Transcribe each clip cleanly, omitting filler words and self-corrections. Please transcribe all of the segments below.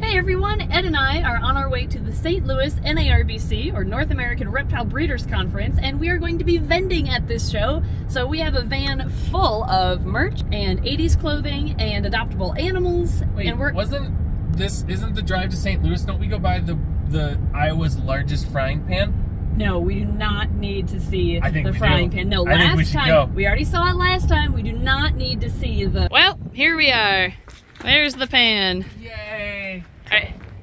Hey everyone, Ed and I are on our way to the St. Louis NARBC, or North American Reptile Breeders Conference, and we are going to be vending at this show. So we have a van full of merch and 80s clothing and adoptable animals. Wait, and isn't the drive to St. Louis, don't we go by the Iowa's largest frying pan? No, we do not need to see the frying pan. No, last time, we already saw it last time, we do not need to see the... Well, here we are. There's the pan. Yay!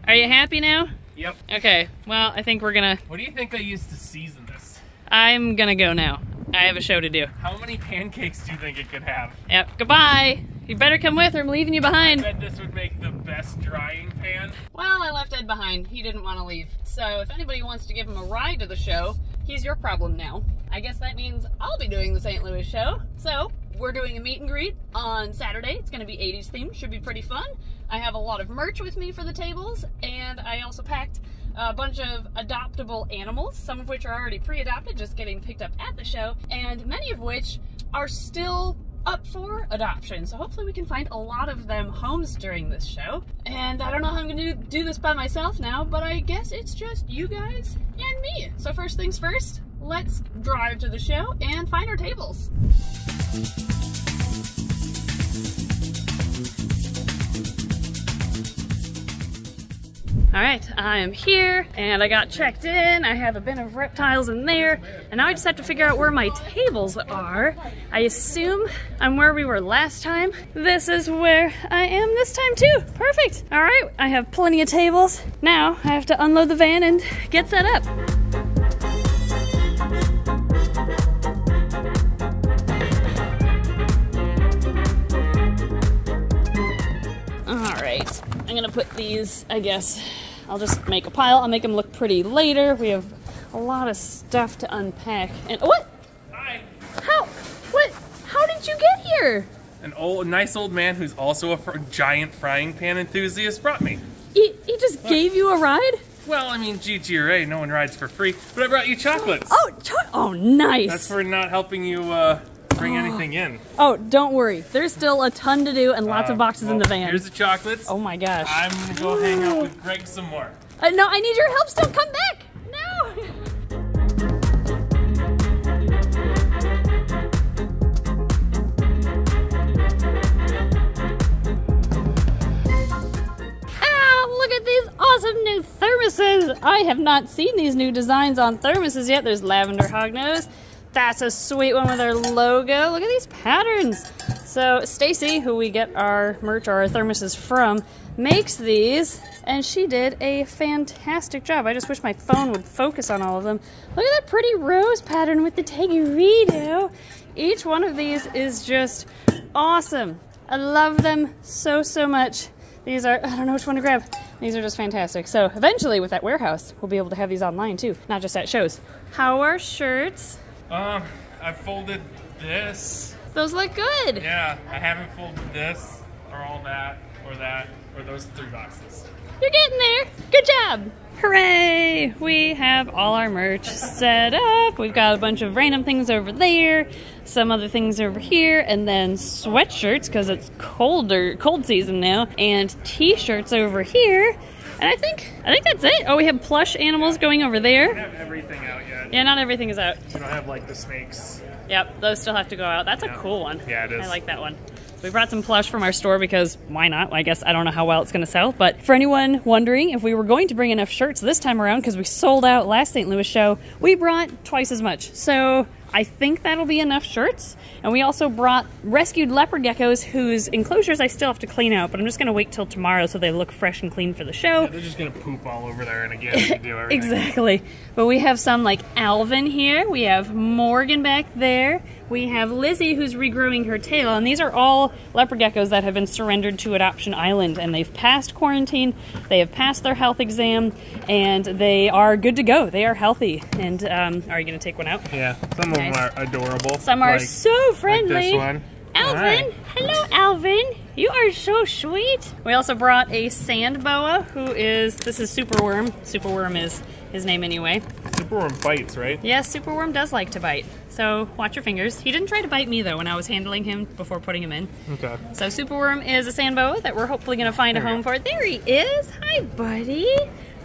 Are you happy now? Yep. Okay, well, I think we're gonna... What do you think they used to season this? I'm gonna go now. I have a show to do. How many pancakes do you think it could have? Yep, goodbye! You better come with or I'm leaving you behind. I bet this would make the best drying pan. Well, I left Ed behind. He didn't want to leave. So if anybody wants to give him a ride to the show, he's your problem now. I guess that means I'll be doing the St. Louis show. So we're doing a meet and greet on Saturday. It's going to be 80s themed. Should be pretty fun. I have a lot of merch with me for the tables. And I also packed a bunch of adoptable animals, some of which are already pre-adopted, just getting picked up at the show. And many of which are still up for adoption. So hopefully we can find a lot of them homes during this show. And I don't know how I'm gonna do this by myself now, but I guess it's just you guys and me. So first things first, let's drive to the show and find our tables. All right, I am here and I got checked in. I have a bin of reptiles in there and now I just have to figure out where my tables are. I assume I'm where we were last time. This is where I am this time too. Perfect. All right, I have plenty of tables. Now I have to unload the van and get set up. All right, I'm gonna put these, I guess, I'll just make a pile. I'll make them look pretty later. We have a lot of stuff to unpack. And what? Hi. How did you get here? A nice old man who's also a giant frying pan enthusiast brought me. He just gave you a ride? Well, I mean, GGRA, no one rides for free. But I brought you chocolates. Oh, nice. That's for not helping you bring anything in. Oh, don't worry. There's still a ton to do and lots of boxes in the van. Here's the chocolates. Oh my gosh. I'm gonna go hang out with Greg some more. No, I need your help still. Come back. No. Look at these awesome new thermoses. I have not seen these new designs on thermoses yet. There's lavender hognose. That's a sweet one with our logo. Look at these patterns. So Stacy, who we get our merch or our thermoses from, makes these and she did a fantastic job. I just wish my phone would focus on all of them. Look at that pretty rose pattern with the teguido. Each one of these is just awesome. I love them so much. These are, I don't know which one to grab. These are just fantastic. So eventually with that warehouse, we'll be able to have these online too, not just at shows. How are shirts? I folded this. Those look good. Yeah, I haven't folded this or all that or those three boxes. You're getting there. Good job. Hooray! We have all our merch set up. We've got a bunch of random things over there, some other things over here, and then sweatshirts because it's cold season now, and t-shirts over here. And I think that's it. Oh, we have plush animals going over there. We don't have everything out yet. Yeah, not everything is out. We don't have like the snakes. Yep, those still have to go out. That's a cool one. Yeah, it is. I like that one. We brought some plush from our store because why not? I guess I don't know how well it's going to sell, but for anyone wondering if we were going to bring enough shirts this time around because we sold out last St. Louis show, we brought twice as much. So I think that'll be enough shirts. And we also brought rescued leopard geckos whose enclosures I still have to clean out, but I'm just going to wait till tomorrow so they look fresh and clean for the show. Yeah, they're just going to poop all over there and again to do everything. Exactly. But we have some like Alvin here. We have Morgan back there. We have Lizzie who's regrowing her tail. And these are all leopard geckos that have been surrendered to Adoption Island. And they've passed quarantine. They have passed their health exam. And they are good to go. They are healthy. And are you going to take one out? Yeah. Some of them are adorable. Some are so friendly. Like this one. Alvin. Right. Hello, Alvin. You are so sweet. We also brought a sand boa who is, this is Superworm. Superworm is his name anyway. Superworm bites, right? Yes, Superworm does like to bite. So watch your fingers. He didn't try to bite me though when I was handling him before putting him in. Okay. So Superworm is a sand boa that we're hopefully going to find a home for. There he is. Hi, buddy.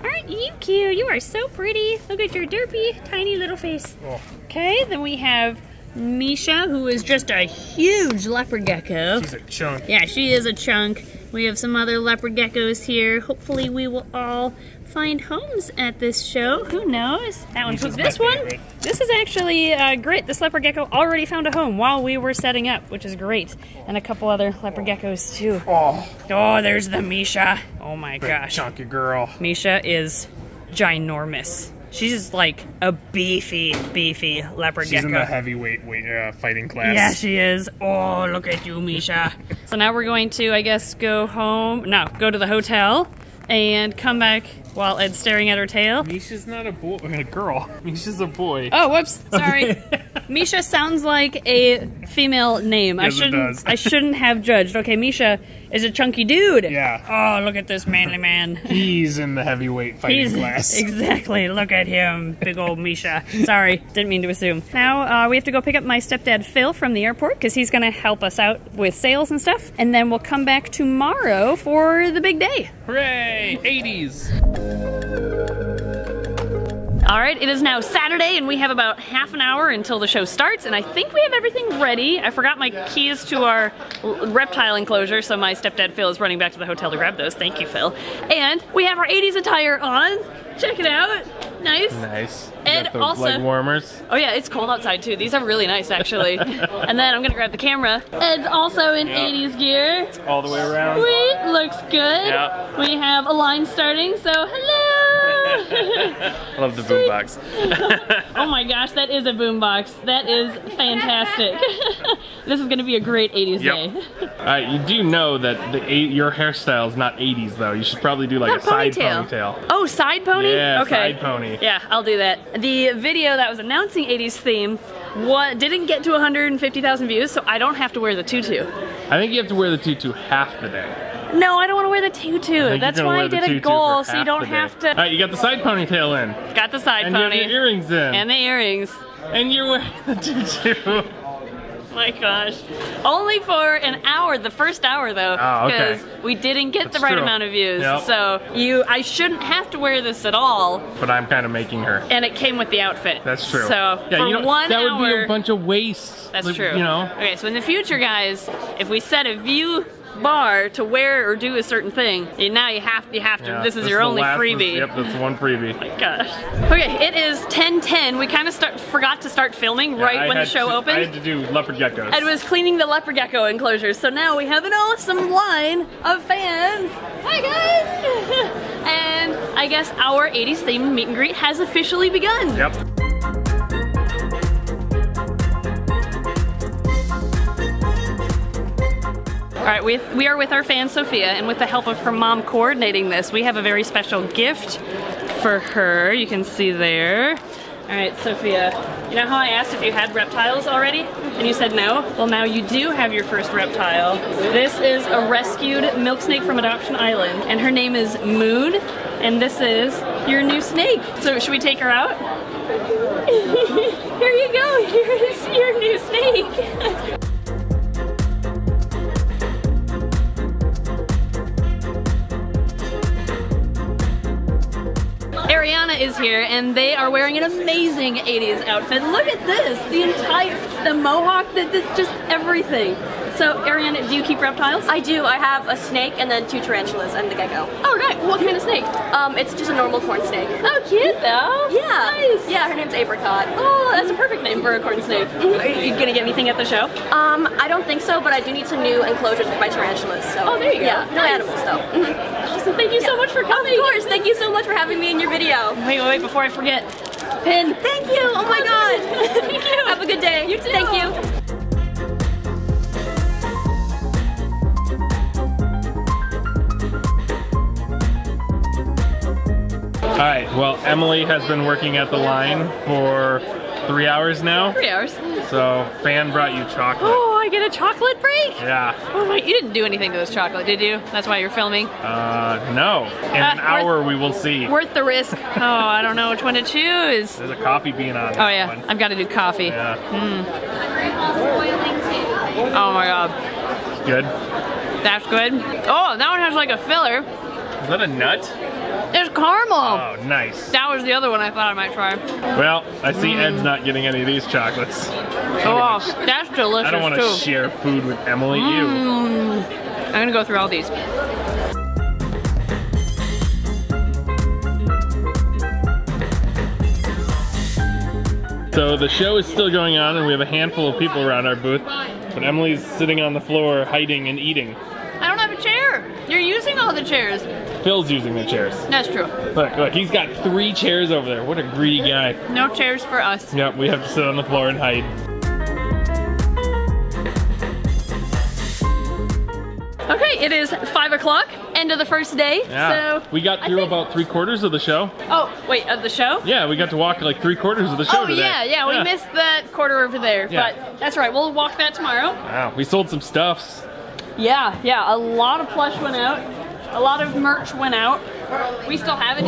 Aren't you cute? You are so pretty. Look at your derpy, tiny little face. Oh. Okay, then we have Misha, who is just a huge leopard gecko. She's a chunk. Yeah, she is a chunk. We have some other leopard geckos here. Hopefully we will all find homes at this show. Who knows? That one took this one. This is actually great. This leopard gecko already found a home while we were setting up, which is great. And a couple other leopard geckos too. Oh, there's the Misha. Oh my gosh. Chunky girl. Misha is ginormous. She's like a beefy, beefy leopard gecko. She's in the heavyweight fighting class. Yeah, she is. Oh, look at you, Misha. So now we're going to, I guess, go home. No, go to the hotel and come back while Ed's staring at her tail. Misha's not a boy, a girl. Misha's a boy. Oh, whoops. Sorry. Misha sounds like a female name. Yes, it does. I shouldn't have judged. Okay, Misha is a chunky dude. Yeah. Oh, look at this manly man. He's in the heavyweight fighting class. Exactly. Look at him, big old Misha. Sorry, didn't mean to assume. Now we have to go pick up my stepdad Phil from the airport because he's going to help us out with sales and stuff. And then we'll come back tomorrow for the big day. Hooray! 80s. All right, it is now Saturday and we have about half an hour until the show starts and I think we have everything ready. I forgot my keys to our reptile enclosure, so my stepdad Phil is running back to the hotel to grab those. Thank you, Phil. And we have our 80s attire on. Check it out. Nice. Nice. And also leg warmers. Oh yeah, it's cold outside too. These are really nice actually. And then I'm gonna grab the camera. Ed's also in 80s gear. All the way around. Sweet, looks good. Yep. We have a line starting, so hello. I love the boombox. Oh my gosh, that is a boombox. That is fantastic. This is going to be a great 80s day. All right, you do know that your hairstyle is not 80s though. You should probably do like a side ponytail. Oh, side pony? Yeah, okay. Side pony. Yeah, I'll do that. The video that was announcing 80s theme didn't get to 150,000 views, so I don't have to wear the tutu. I think you have to wear the tutu half the day. No, I don't want to wear the tutu. That's why I did a goal, so you don't have to. All right, you got the side ponytail in. Got the side pony. And you have your earrings in. And the earrings. And you're wearing the tutu. My gosh. Only for an hour, the first hour though, because we didn't get the right amount of views. Yep. So I shouldn't have to wear this at all. But I'm kind of making her. And it came with the outfit. That's true. So yeah, for one hour. That would be a bunch of waste. That's true. You know? Okay, so in the future, guys, if we set a view bar to wear or do a certain thing, and now you have to. Yeah, this is your only freebie. Yep, that's one freebie. Oh my gosh. Okay, it is 10:10. We kind of forgot to start filming when the show opened. I had to do leopard geckos. I was cleaning the leopard gecko enclosures, so now we have an awesome line of fans. Hi guys! And I guess our 80s themed meet and greet has officially begun. Yep. All right, we are with our fan, Sophia, and with the help of her mom coordinating this, we have a very special gift for her. You can see there. All right, Sophia, you know how I asked if you had reptiles already? And you said no? Well, now you do have your first reptile. This is a rescued milk snake from Adoption Island, and her name is Moon, and this is your new snake. So should we take her out? Here you go, here's your new snake. Ariana is here and they are wearing an amazing 80s outfit. Look at this, the mohawk, just everything. So Ariana, do you keep reptiles? I do, I have a snake and then two tarantulas and the gecko. Oh right, what kind of snake? It's just a normal corn snake. Oh cute though. Yeah. Nice. Yeah, her name's Apricot. Oh, that's a perfect name for a corn snake. Are you gonna get anything at the show? I don't think so, but I do need some new enclosures for my tarantulas, so. Oh, there you go. Yeah, nice. No animals though. Awesome, thank you so much for coming. Of course, thank you so much for having me in your video. Wait, before I forget. Pin. Thank you, oh my god. Thank you. Have a good day. You too. Thank you. All right, well, Emily has been working at the line for 3 hours now. 3 hours. So Fan brought you chocolate. Oh, I get a chocolate break? Yeah. Oh my, you didn't do anything to this chocolate, did you? That's why you're filming? No. In an hour we will see. Worth the risk. Oh, I don't know which one to choose. There's a coffee bean on this one. I've got to do coffee. Yeah. Mm. Oh my god. Good. That's good. Oh, that one has like a filler. Is that a nut? It's caramel. Oh, nice. That was the other one I thought I might try. Well, I see Ed's not getting any of these chocolates. Oh, that's delicious. I don't want to share food with Emily. I'm gonna go through all these. So the show is still going on, and we have a handful of people around our booth, but Emily's sitting on the floor hiding and eating. I don't have a chair. You're using all the chairs. Phil's using the chairs. That's true. Look, look, he's got 3 chairs over there. What a greedy guy. No chairs for us. Yep, we have to sit on the floor and hide. Okay, it is 5 o'clock, end of the first day. Yeah. So we got through about 3/4 of the show. Oh, wait, of the show? Yeah, we got to walk like 3/4 of the show today. Yeah, we missed that quarter over there, but that's right, we'll walk that tomorrow. Wow, we sold some stuffs. Yeah, yeah, a lot of plush went out. A lot of merch went out. We still have it.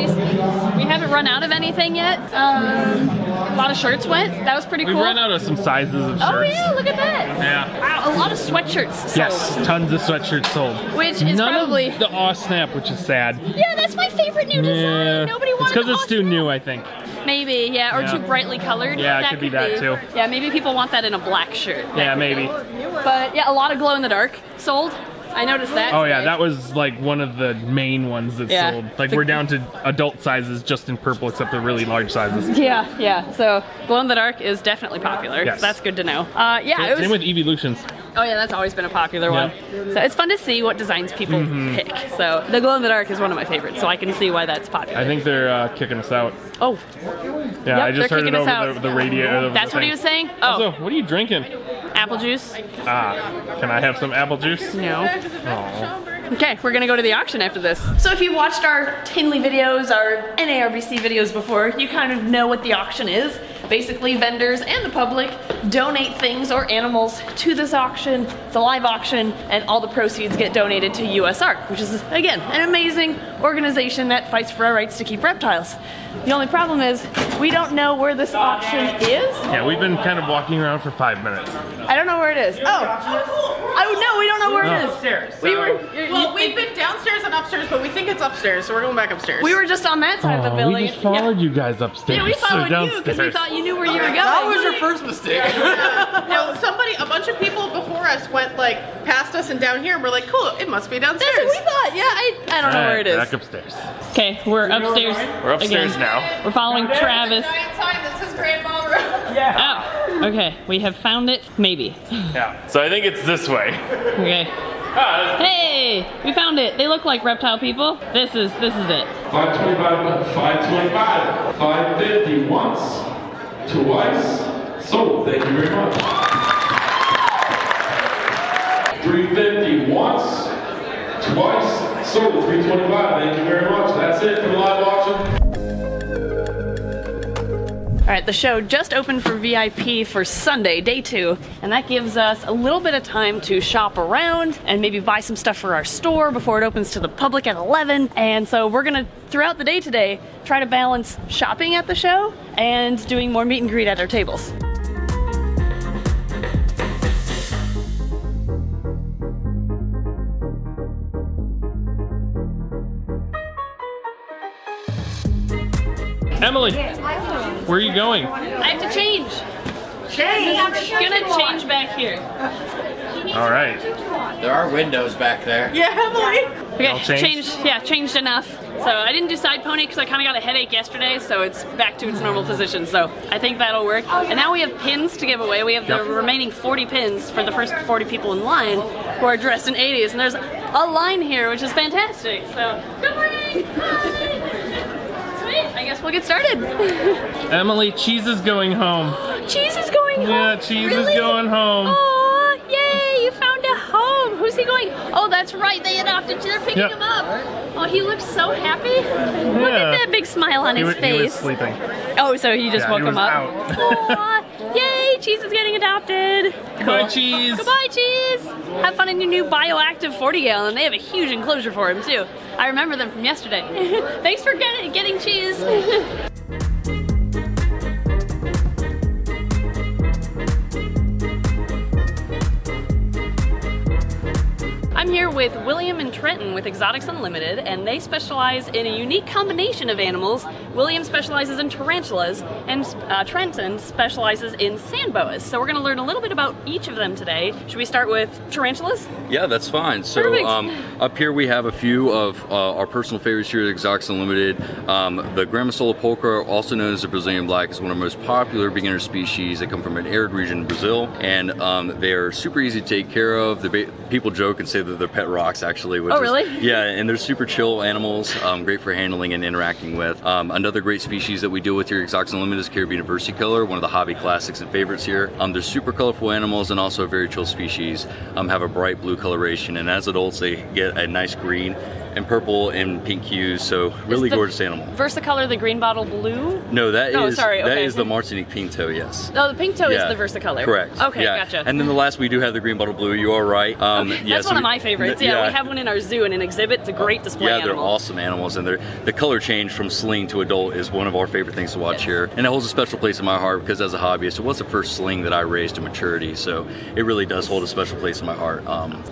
We haven't run out of anything yet. A lot of shirts went. That was pretty cool. We ran out of some sizes of shirts. Oh yeah, look at that. Yeah. Wow, a lot of sweatshirts sold. Yes, tons of sweatshirts sold. Which is probably the Aw Snap, which is sad. Yeah, that's my favorite new design. Yeah. Nobody wants it. It's because it's too new, I think. Maybe, yeah, or too brightly colored. Yeah, that it could be that too. Yeah, maybe people want that in a black shirt. Yeah, maybe. But yeah, a lot of glow in the dark sold. I noticed that. Oh yeah, that was like one of the main ones that sold. Like we're down to adult sizes just in purple, except they're really large sizes. Yeah, yeah. So glow in the dark is definitely popular. Yes. So that's good to know. Yeah, it was... Same with evolutions. Oh yeah, that's always been a popular one. So it's fun to see what designs people pick. So the glow in the dark is one of my favorites, so I can see why that's popular. I think they're kicking us out. Oh. Yeah, I just heard it over the radio. That's what he was saying? Oh. Also, what are you drinking? Apple juice. Ah, can I have some apple juice? No. Aww. Okay, we're gonna go to the auction after this. So if you've watched our Tinley videos, our NARBC videos before, you kind of know what the auction is. Basically, vendors and the public donate things or animals to this auction. It's a live auction, and all the proceeds get donated to USARC, which is, again, an amazing organization that fights for our rights to keep reptiles. The only problem is, we don't know where this auction is. Yeah, we've been kind of walking around for 5 minutes. I don't know where it is. Oh, no, we don't know where it is. Upstairs. So. Well, we've been downstairs and upstairs, but we think it's upstairs, so we're going back upstairs. We were just on that side of the building. We just followed you guys upstairs. Yeah, we followed you because we thought you knew where you were going. That was your first mistake. Yeah. No, a bunch of people before us went like past us and down here, and we're like, cool, it must be downstairs. That's what we thought. Yeah, I don't know where it is. Back upstairs. Okay, we're upstairs. We're upstairs now. We're following Travis. Yeah. Oh, okay. We have found it. Maybe. Yeah. So I think it's this way. Okay. Hey, we found it. They look like reptile people. This is it. 525, 525, 550 once, twice. So thank you very much. 350 once, twice. So 325. Thank you very much. That's it for the live auction. All right, the show just opened for VIP for Sunday, day 2, and that gives us a little bit of time to shop around and maybe buy some stuff for our store before it opens to the public at 11. And so we're gonna, throughout the day today, try to balance shopping at the show and doing more meet and greet at our tables. Emily, where are you going? I have to change. Change? I'm gonna change back here. All right. There are windows back there. Yeah, Emily. Okay, changed enough. So I didn't do side pony because I kind of got a headache yesterday, so it's back to its normal position. So I think that'll work. And now we have pins to give away. We have the remaining 40 pins for the first 40 people in line who are dressed in 80s. And there's a line here, which is fantastic. So, good morning. Hi. I guess we'll get started. Emily, Cheese is going home. Cheese is going home? Yeah, Cheese is going home. Aw, yay, you found a home. Who's he going? Oh, that's right. They adopted you. They're picking him up. Oh, he looks so happy. Yeah. Look at that big smile on his face. He was sleeping. Oh, so you just woke him up. Out. Yay! Cheese is getting adopted. Goodbye, Cheese. Goodbye, Cheese. Have fun in your new bioactive 40-gallon. They have a huge enclosure for him too. I remember them from yesterday. Thanks for getting Cheese. I'm here with William and Trenton with Exotics Unlimited, and they specialize in a unique combination of animals. William specializes in tarantulas, and Trenton specializes in sand boas. So we're going to learn a little bit about each of them today. Should we start with tarantulas? Yeah, that's fine. So up here we have a few of our personal favorites here at Exotics Unlimited. The Grammostola pulchra, also known as the Brazilian black, is one of the most popular beginner species. They come from an arid region in Brazil, and they are super easy to take care of. People joke and say that they're pet rocks, actually. Which is, yeah, and they're super chill animals, great for handling and interacting with. Another great species that we deal with here at Exotics Unlimited is Caribbean versicolor, one of the hobby classics and favorites here. They're super colorful animals and also a very chill species. Have a bright blue coloration, and as adults they get a nice green and purple and pink hues, so really gorgeous animal. Versicolor, the green bottle blue? No, that is the Martinique Pinto, yes. Oh, the Pinto is the Versicolor. Correct. Okay, gotcha. And then the last, we do have the green bottle blue, you are right. That's one of my favorites, we have one in our zoo in an exhibit. It's a great display animal. Yeah, they're awesome animals, and the color change from sling to adult is one of our favorite things to watch here. And it holds a special place in my heart because as a hobbyist, it was the first sling that I raised to maturity, so it really does hold a special place in my heart.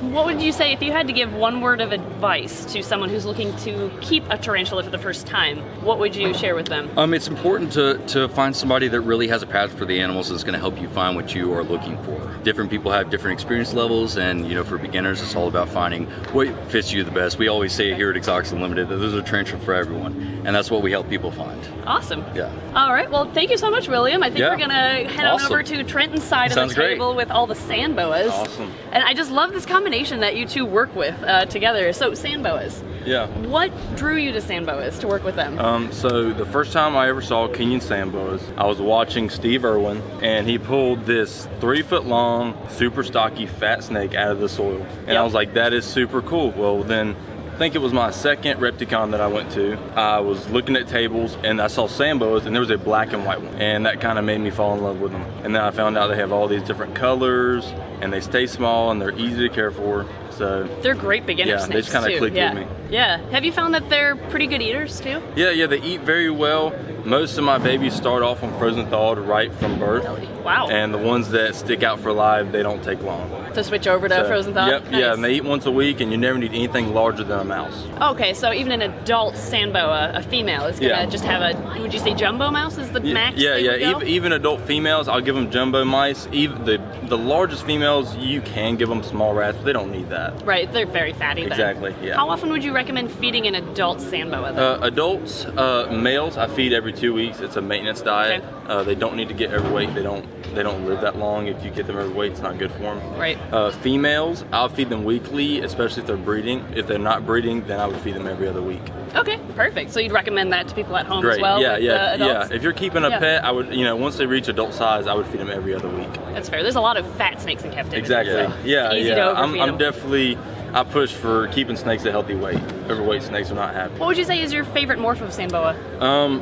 What would you say if you had to give one word of advice to someone who's looking to keep a tarantula for the first time, what would you share with them? It's important to find somebody that really has a passion for the animals that's going to help you find what you are looking for. Different people have different experience levels, and you know, for beginners, it's all about finding what fits you the best. We always say here at Exotics Unlimited that there's a tarantula for everyone, and that's what we help people find. Awesome. Yeah. All right. Well, thank you so much, William. I think we're going to head on over to Trenton's side of the table with all the sand boas. Awesome. And I just love this combination that you two work with together. So sand boas. Yeah. What drew you to sand boas, to work with them? So the first time I ever saw Kenyan sand boas, I was watching Steve Irwin, and he pulled this 3-foot-long, super stocky fat snake out of the soil. And I was like, that is super cool. Well, then I think it was my second Repticon that I went to. I was looking at tables, and I saw sand boas, and there was a black and white one. And that kind of made me fall in love with them. And then I found out they have all these different colors, and they stay small, and they're easy to care for. So, they're great beginner snakes, they just kind of clicked with me. Yeah. Have you found that they're pretty good eaters, too? Yeah, yeah, they eat very well. Most of my babies start off on frozen thawed right from birth. Wow. And the ones that stick out for live, they don't take long. To switch over to frozen thawed? Yep, yeah, and they eat once a week, and you never need anything larger than a mouse. Okay, so even an adult sand boa, a female, is going to just have a, would you say jumbo mouse is the max? Yeah, even adult females, I'll give them jumbo mice. Even the largest females, you can give them small rats, but they don't need that. Right, they're very fatty then. Exactly, yeah. How often would you recommend feeding an adult sand boa though? Adults, males, I feed every 2 weeks. It's a maintenance diet. Okay. They don't need to get overweight. They don't live that long. If you get them overweight, it's not good for them. Right. Females, I'll feed them weekly, especially if they're breeding. If they're not breeding, then I would feed them every other week. Okay, perfect. So you'd recommend that to people at home as well? Yeah, yeah. If you're keeping a pet, I would, you know, once they reach adult size, I would feed them every other week. That's fair. There's a lot of fat snakes in captivity. Exactly. So it's easy to overfeed them. I'm definitely. I push for keeping snakes a healthy weight. Overweight snakes are not happy. What would you say is your favorite morph of sand boa?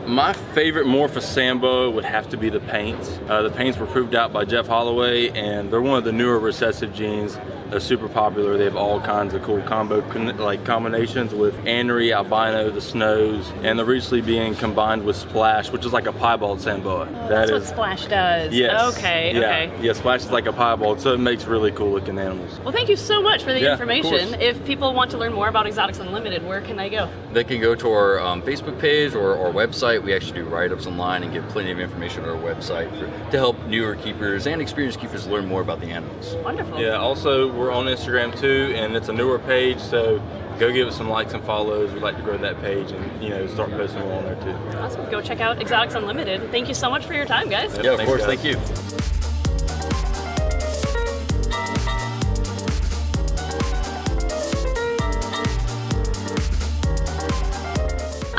My favorite morph of sand boa would have to be the paints. The paints were proved out by Jeff Holloway, and they're one of the newer recessive genes. They're super popular. They have all kinds of cool combinations with anery, albino, the snows, and they're recently being combined with splash, which is like a piebald sand boa. Oh, that's what splash does. Yes. Okay. Yeah. Okay. Yeah, splash is like a piebald, so it makes really cool looking animals. Well, thank you so much for the information. If people want to learn more about Exotics Unlimited, where can they go? They can go to our Facebook page or our website. We actually do write-ups online and give plenty of information on our website to help newer keepers and experienced keepers learn more about the animals. Wonderful. Yeah. Also. We're on Instagram too, and it's a newer page, so go give us some likes and follows. We'd like to grow that page and, you know, start posting more on there too. Awesome. Go check out Exotics Unlimited. Thank you so much for your time, guys. Yeah, of course. Thank you.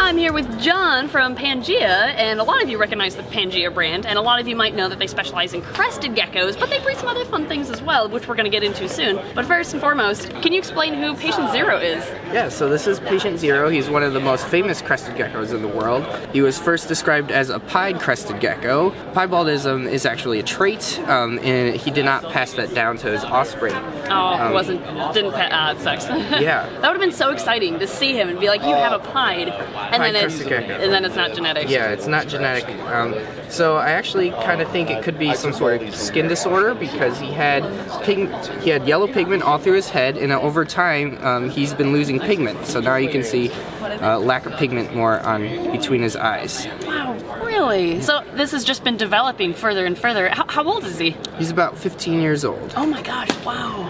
I'm here with John from Pangea, and a lot of you recognize the Pangea brand, and a lot of you might know that they specialize in crested geckos, but they breed some other fun things as well, which we're going to get into soon. But first and foremost, can you explain who Patient Zero is? Yeah, so this is Patient Zero. He's one of the most famous crested geckos in the world. He was first described as a pied crested gecko. Piebaldism is actually a trait, and he did not pass that down to his offspring. Oh, he didn't pet, it sucks. Yeah. That would have been so exciting to see him and be like, you have a pied, and then it's not genetic. Yeah, it's not genetic. So I actually kind of think it could be some sort of skin disorder, because he had yellow pigment all through his head, and over time he's been losing pigment. So now you can see lack of pigment more on between his eyes. Wow, really? So this has just been developing further and further. How old is he? He's about 15 years old. Oh my gosh! Wow.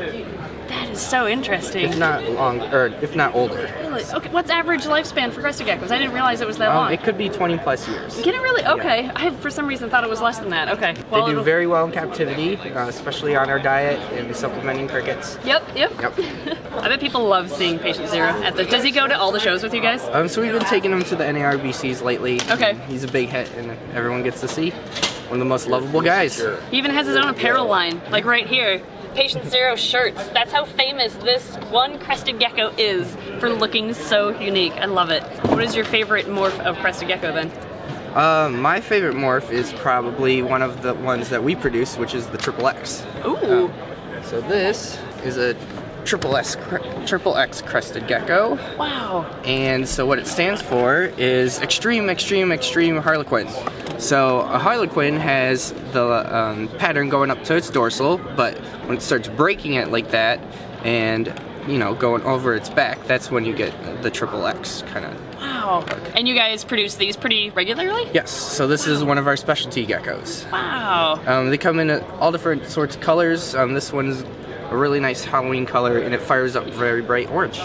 That is so interesting. If not long, or if not older. Really? Okay. What's average lifespan for crested geckos? I didn't realize it was that long. It could be 20+ years. Can it really? Okay. Yeah. I had, for some reason, thought it was less than that. Okay. Well, they do very well in captivity, especially on our diet and supplementing crickets. Yep. I bet people love seeing Patient Zero. Does he go to all the shows with you guys? So we've been taking him to the NARBCs lately. Okay. He's a big hit, and everyone gets to see. One of the most lovable guys. He even has his own apparel line, like right here. Patient Zero shirts. That's how famous this one crested gecko is for looking so unique. I love it. What is your favorite morph of crested gecko then? My favorite morph is probably one of the ones that we produce, which is the XXX. Ooh. So this is a XXX crested gecko. Wow. And so what it stands for is extreme, extreme, extreme harlequin. So a harlequin has the pattern going up to its dorsal, but when it starts breaking it like that and, you know, going over its back, that's when you get the XXX kind of. Wow. And you guys produce these pretty regularly? Yes. So this is one of our specialty geckos. Wow. They come in all different sorts of colors. This one's a really nice Halloween color, and it fires up very bright orange.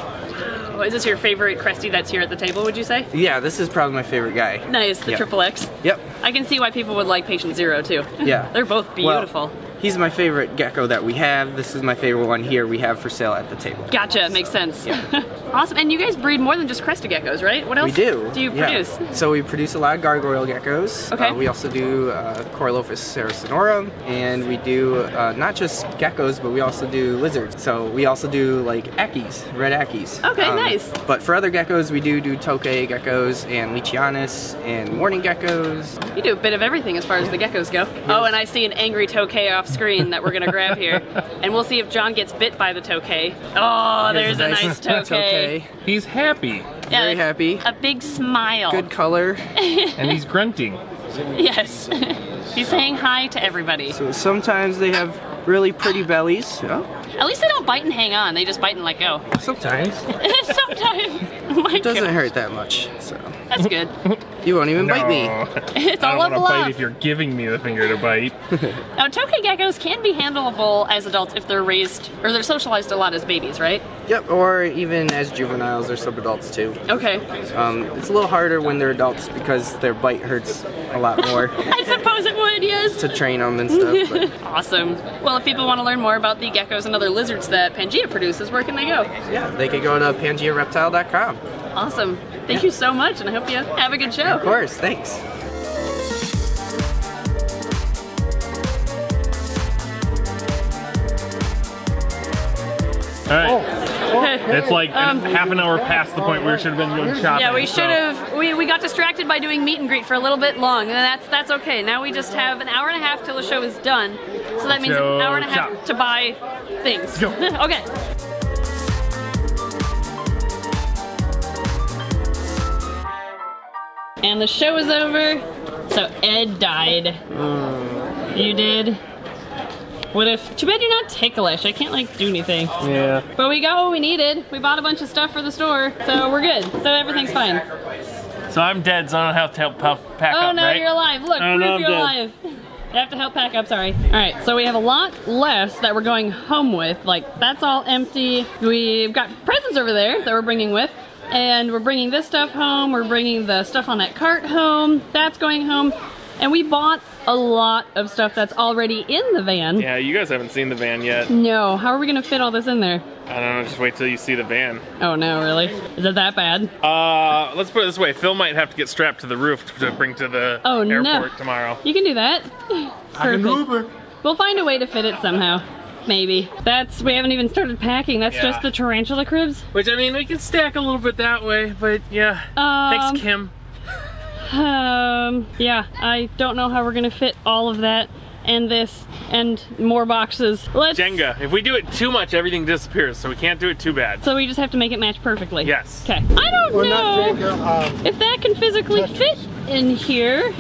Oh, is this your favorite cresty that's here at the table, would you say? Yeah, this is probably my favorite guy. Nice, the XXX. Yep. I can see why people would like Patient Zero too. Yeah. They're both beautiful. Well, he's my favorite gecko that we have. This is my favorite one here we have for sale at the table. Gotcha, makes sense. Yeah. Awesome, and you guys breed more than just crested geckos, right? What else do you produce? So we produce a lot of gargoyle geckos. Okay. We also do Correlophus sarasinorum, and we do not just geckos, but we also do lizards. So we also do like akis, red akis. Okay, nice. But for other geckos, we do tokay geckos and lichianus and mourning geckos. You do a bit of everything as far as the geckos go. Yes. Oh, and I see an angry tokay off screen that we're gonna grab here, and we'll see if John gets bit by the tokay. Oh, there's a nice tokay. He's happy. Yeah, very happy. A big smile. Good color. And he's grunting. Yes. He's saying hi to everybody. So sometimes they have really pretty bellies. Oh. At least they don't bite and hang on. They just bite and let go. Sometimes. Sometimes. Oh my gosh. Doesn't hurt that much. So. That's good. You won't even bite me. It's all up love. I don't want to bite if you're giving me the finger to bite. Now, tokay geckos can be handleable as adults if they're raised, or they're socialized a lot as babies, right? Yep, or even as juveniles or subadults too. Okay. It's a little harder when they're adults because their bite hurts a lot more. I suppose it would, yes. To train them and stuff. But. Awesome. Well, if people want to learn more about the geckos and other lizards that Pangea produces, where can they go? Yeah, they could go to pangeareptile.com. Awesome. Thank you so much, and I hope you have a good show. Of course, thanks. All right. It's like half an hour past the point where we should have been doing shopping. Yeah, we should have. We got distracted by doing meet and greet for a little bit long, and that's okay. Now we just have an hour and a half till the show is done, so that means an hour and a half to buy things. Go. Okay. And the show is over, so Ed died. You did? What if, too bad you're not ticklish, I can't like do anything. Yeah. But we got what we needed, we bought a bunch of stuff for the store, so we're good, so everything's fine. So I'm dead, so I don't have to help pack up, right? You're alive, look, proof you're alive. I have to help pack up, sorry. All right, so we have a lot less that we're going home with, like that's all empty. We've got presents over there that we're bringing with. And we're bringing this stuff home, we're bringing the stuff on that cart home, that's going home. And we bought a lot of stuff that's already in the van. Yeah, you guys haven't seen the van yet. No, how are we gonna fit all this in there? I don't know, just wait till you see the van. Oh no, really? Is it that bad? Let's put it this way, Phil might have to get strapped to the roof to bring to the airport tomorrow. You can do that. I can Uber. We'll find a way to fit it somehow. Maybe. That's, we haven't even started packing. That's just the tarantula cribs. Which, I mean, we can stack a little bit that way, but yeah. Thanks, Kim. Yeah, I don't know how we're gonna fit all of that and this and more boxes. Let's Jenga. If we do it too much, everything disappears, so we can't do it too bad. So we just have to make it match perfectly. Yes. Okay. I don't know Jenga, if that can physically fit in here.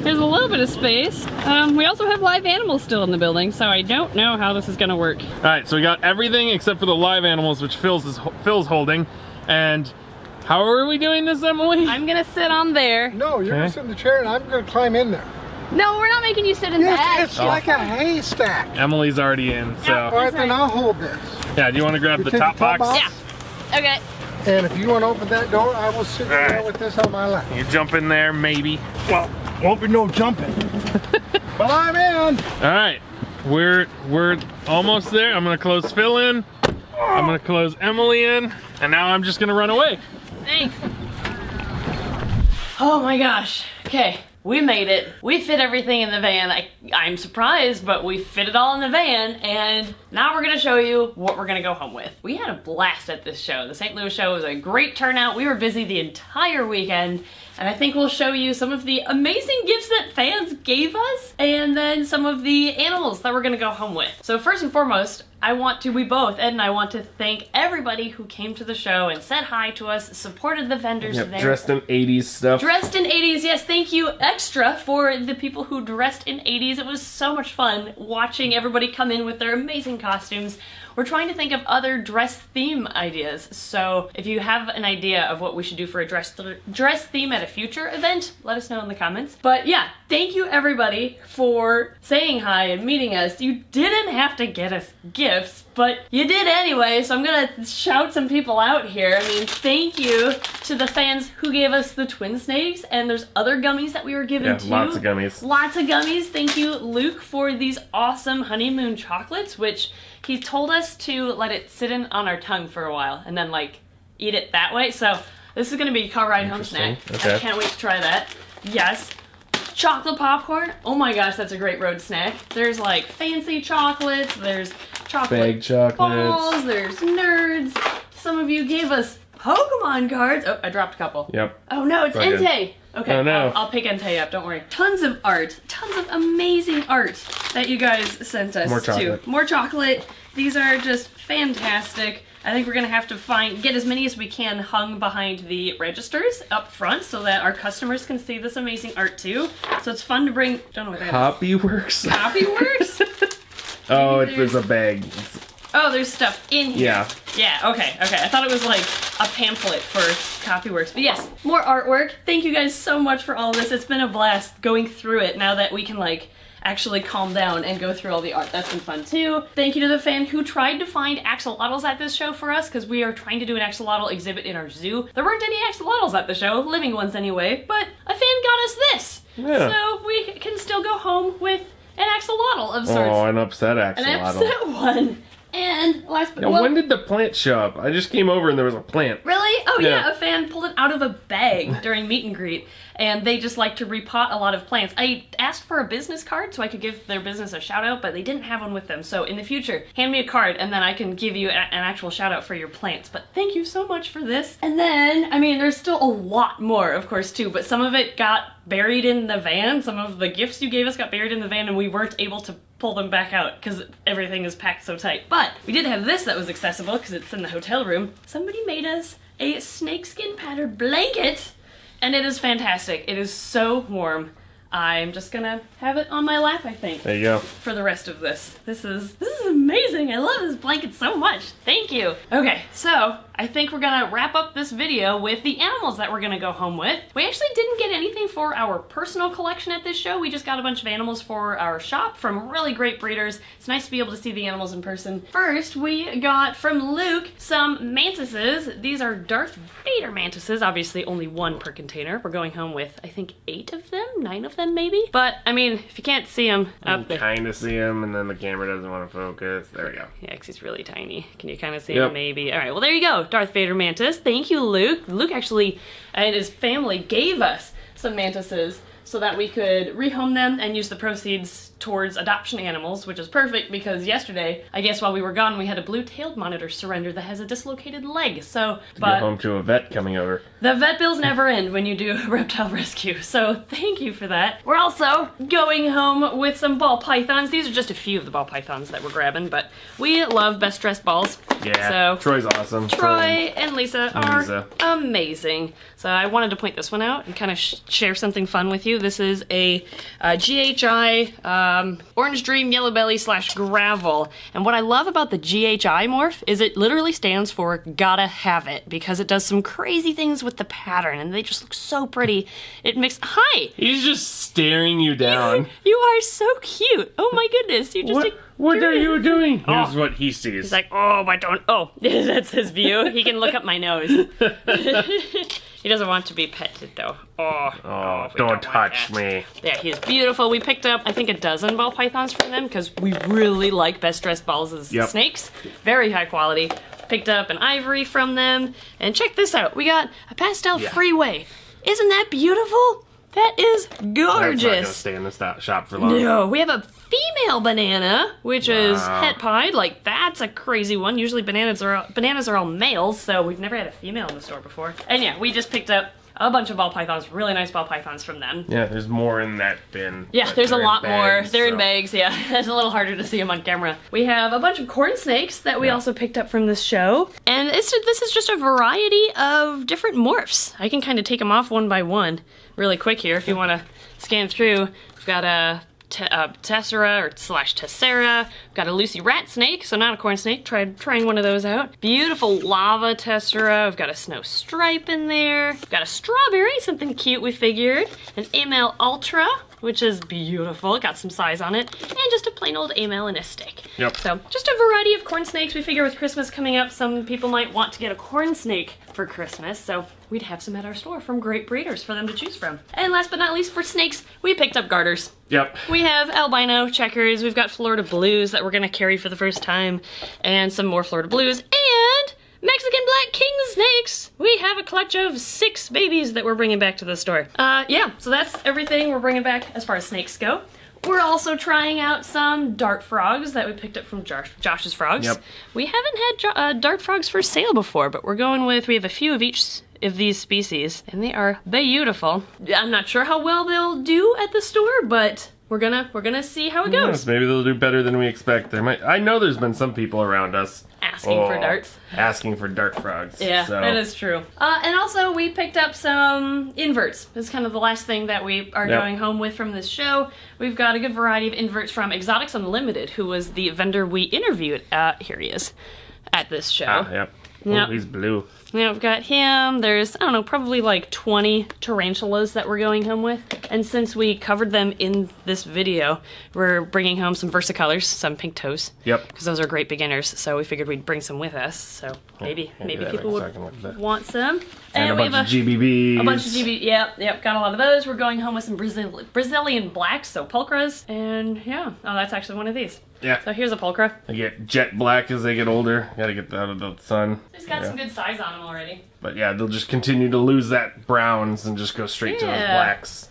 There's a little bit of space. We also have live animals still in the building, so I don't know how this is gonna work. All right, so we got everything except for the live animals, which Phil's holding, and how are we doing this, Emily? I'm gonna sit on there. No, you're gonna sit in the chair and I'm gonna climb in there. No, we're not making you sit in the It's like a haystack. Emily's already in, so. All right, then I'll hold this. Yeah, do you wanna grab the top box? Yeah, okay. And if you wanna open that door, I will sit there with this on my lap. You jump in there, maybe. Well, won't be no jumping. But I'm in. All right, we're almost there. I'm gonna close Phil in. I'm gonna close Emily in. And now I'm just gonna run away. Thanks. Oh my gosh. Okay, we made it. We fit everything in the van. I'm surprised, but we fit it all in the van, and now we're gonna show you what we're gonna go home with. We had a blast at this show. The St. Louis show was a great turnout. We were busy the entire weekend, and I think we'll show you some of the amazing gifts that fans gave us, and then some of the animals that we're gonna go home with. So first and foremost, Ed and I want to thank everybody who came to the show and said hi to us, supported the vendors there. Dressed in 80s stuff. Dressed in 80s, yes, thank you extra for the people who dressed in 80s. It was so much fun watching everybody come in with their amazing costumes. We're trying to think of other dress theme ideas, so if you have an idea of what we should do for a dress theme at a future event, let us know in the comments. But yeah, thank you everybody for saying hi and meeting us. You didn't have to get us gifts, but you did anyway, so I'm gonna shout some people out here. I mean, thank you to the fans who gave us the twin snakes, and there's other gummies that we were given too. Lots of gummies. Lots of gummies. Thank you, Luke, for these awesome honeymoon chocolates, which he told us to let it sit in on our tongue for a while and then like eat it that way. So this is gonna be a car ride home snack. Okay. I can't wait to try that. Yes. Chocolate popcorn. Oh my gosh, that's a great road snack. There's like fancy chocolates, there's chocolate balls, there's nerds. Some of you gave us Pokemon cards. Oh, I dropped a couple. Yep. Oh no, it's Entei. Okay, oh, no. I'll pick Entei up, don't worry. Tons of art, tons of amazing art that you guys sent us too. More chocolate. These are just fantastic. I think we're gonna have to get as many as we can hung behind the registers up front so that our customers can see this amazing art too. So it's fun to bring, don't know what that is. Copyworks? Oh, there's a bag. Oh, there's stuff in here. Yeah. Yeah, okay, okay. I thought it was like a pamphlet for Copyworks. But yes, more artwork. Thank you guys so much for all of this. It's been a blast going through it now that we can like actually calm down and go through all the art. That's been fun too. Thank you to the fan who tried to find axolotls at this show for us, because we are trying to do an axolotl exhibit in our zoo. There weren't any axolotls at the show, living ones anyway, but a fan got us this. Yeah. So we can still go home with an axolotl of sorts. Oh, an upset axolotl. An upset one. And last but when did the plant show up? I just came over and there was a plant. Really? Oh yeah, a fan pulled it out of a bag during meet and greet, and they just like to repot a lot of plants. I asked for a business card so I could give their business a shout out, but they didn't have one with them. So in the future, hand me a card and then I can give you an actual shout out for your plants. But thank you so much for this. And then, I mean, there's still a lot more, of course, too, but some of it got buried in the van. Some of the gifts you gave us got buried in the van and we weren't able to pull them back out because everything is packed so tight. But we did have this that was accessible because it's in the hotel room. Somebody made us a snakeskin patterned blanket. And it is fantastic. It is so warm. I'm just gonna have it on my lap, I think. There you go. For the rest of this. This is amazing. I love this blanket so much. Thank you. Okay, so I I think we're gonna wrap up this video with the animals that we're gonna go home with. We actually didn't get anything for our personal collection at this show. We just got a bunch of animals for our shop from really great breeders. It's nice to be able to see the animals in person. First, we got from Luke some mantises. These are Darth Vader mantises, obviously only one per container. We're going home with, I think, 8 of them, 9 of them maybe. But I mean, if you can't see them up there. Kind of see them, and then the camera doesn't want to focus. There we go. Yeah, because he's really tiny. Can you kind of see him maybe? All right, well, there you go. Darth Vader mantis. Thank you, Luke. Luke actually and his family gave us some mantises so that we could rehome them and use the proceeds towards adoption animals, which is perfect because yesterday, I guess while we were gone, we had a blue-tailed monitor surrender that has a dislocated leg, so... But get home to a vet coming over. The vet bills never end when you do a reptile rescue, so thank you for that. We're also going home with some ball pythons. These are just a few of the ball pythons that we're grabbing, but we love best dressed balls. Yeah, so, Troy's awesome. Troy and Lisa are amazing. So I wanted to point this one out and kind of share something fun with you. This is a GHI... Orange Dream, Yellow Belly / Gravel. And what I love about the GHI morph is it literally stands for gotta have it, because it does some crazy things with the pattern and they just look so pretty. It makes... Hi! He's just staring you down. You are so cute. Oh my goodness. You just... What are you doing? Here's what he sees. He's like, oh, but don't... Oh, that's his view. He can look up my nose. He doesn't want to be petted, though. Oh don't touch me. Yeah, he's beautiful. We picked up, I think, a dozen ball pythons from them because we really like best dressed balls as snakes. Very high quality. Picked up an ivory from them. And check this out. We got a pastel freeway. Isn't that beautiful? That is gorgeous. That's not gonna stay in the shop for long. No, we have a female banana, which is het pied. Like, that's a crazy one. Usually bananas are all males, so we've never had a female in the store before. And yeah, we just picked up a bunch of ball pythons, really nice ball pythons from them. Yeah, there's more in that bin. Yeah, there's a lot more. They're in bags, yeah. It's a little harder to see them on camera. We have a bunch of corn snakes that we also picked up from this show. And this is just a variety of different morphs. I can kind of take them off one by one really quick here if you want to scan through. We've got a Tessera or /Tessera. We've got a Lucy rat snake, so not a corn snake. Trying one of those out. Beautiful lava Tessera. We've got a snow stripe in there. We've got a strawberry, something cute we figured. An ML Ultra, which is beautiful. It got some size on it. And just a plain old amelanistic. Yep. So just a variety of corn snakes. We figure with Christmas coming up, some people might want to get a corn snake for Christmas, so we'd have some at our store from great breeders for them to choose from. And last but not least, for snakes, we picked up garters. Yep. We have albino checkers, we've got Florida blues that we're gonna carry for the first time, and some more Florida blues, and Mexican black king snakes. We have a clutch of 6 babies that we're bringing back to the store. Yeah, so that's everything we're bringing back as far as snakes go. We're also trying out some dart frogs that we picked up from Josh's frogs. Yep. We haven't had dart frogs for sale before, but we're going with, we have a few of each of these species, and they are beautiful. I'm not sure how well they'll do at the store, but we're gonna see how it goes. Maybe they'll do better than we expect. There might... I know there's been some people around us asking for darts. Asking for dart frogs. Yeah, so that is true. And also we picked up some inverts. That's kind of the last thing that we are going home with from this show. We've got a good variety of inverts from Exotics Unlimited, who was the vendor we interviewed. Here he is at this show. Yep. Oh, he's blue. Yeah, we've got him. There's, I don't know, probably like 20 tarantulas that we're going home with. And since we covered them in this video, we're bringing home some versicolors, some pink toes. Yep. Because those are great beginners, so we figured we'd bring some with us. So maybe people would want some. And we have a bunch of GBBs. A bunch of GBBs, yep, got a lot of those. We're going home with some Brazilian blacks, so pulchras. And yeah, oh, that's actually one of these. Yeah. So here's a pulchra. They get jet black as they get older. Gotta get out of the sun. It's got some good size on them already. But yeah, they'll just continue to lose that browns and just go straight to those blacks.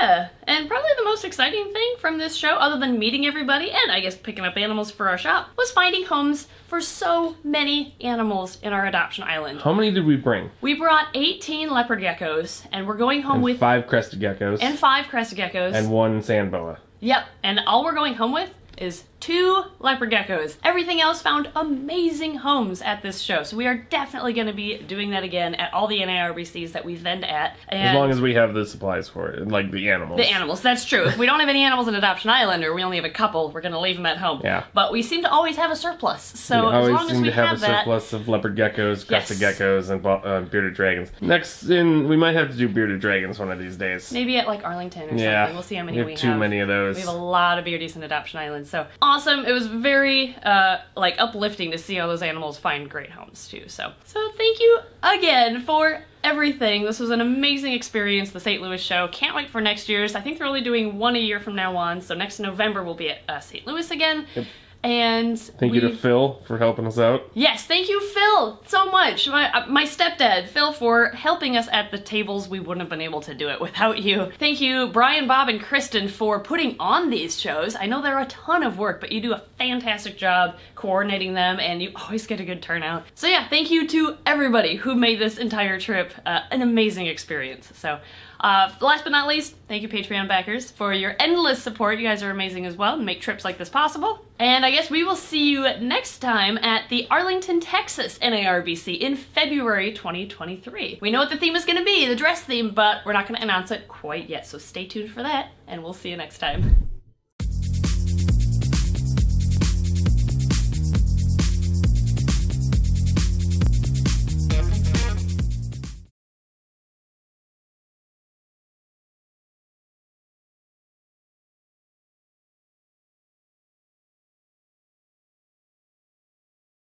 Yeah, and probably the most exciting thing from this show, other than meeting everybody and I guess picking up animals for our shop, was finding homes for so many animals in our adoption island. How many did we bring? We brought 18 leopard geckos, and we're going home with 5 crested geckos. And 5 crested geckos. And 1 sand boa. Yep, and all we're going home with is two leopard geckos. Everything else found amazing homes at this show, so we are definitely going to be doing that again at all the NARBCs that we've been at. And as long as we have the supplies for it, like the animals. The animals, that's true. If we don't have any animals in Adoption Island, or we only have a couple, we're going to leave them at home. Yeah. But we seem to always have a surplus, so as long as we have that. We always seem to have a surplus of leopard geckos, crested geckos, and bearded dragons. Next, we might have to do bearded dragons one of these days. Maybe at like Arlington or something. Yeah. We'll see how many we have. We have too many of those. We have a lot of beardies in Adoption Island, so... Awesome. It was very like uplifting to see all those animals find great homes too. So thank you again for everything. This was an amazing experience, the St. Louis show. Can't wait for next year's. I think they're only doing one a year from now on, so next November we'll be at St. Louis again. Yep. And thank you to Phil for helping us out. Yes, thank you, Phil, so much. My stepdad, Phil, for helping us at the tables. We wouldn't have been able to do it without you. Thank you, Brian, Bob, and Kristen for putting on these shows. I know they're a ton of work, but you do a fantastic job coordinating them, and you always get a good turnout. So yeah, thank you to everybody who made this entire trip an amazing experience. So. Last but not least, thank you Patreon backers for your endless support. You guys are amazing as well and make trips like this possible. And I guess we will see you next time at the Arlington, Texas NARBC in February 2023. We know what the theme is going to be, the dress theme, but we're not going to announce it quite yet. So stay tuned for that and we'll see you next time.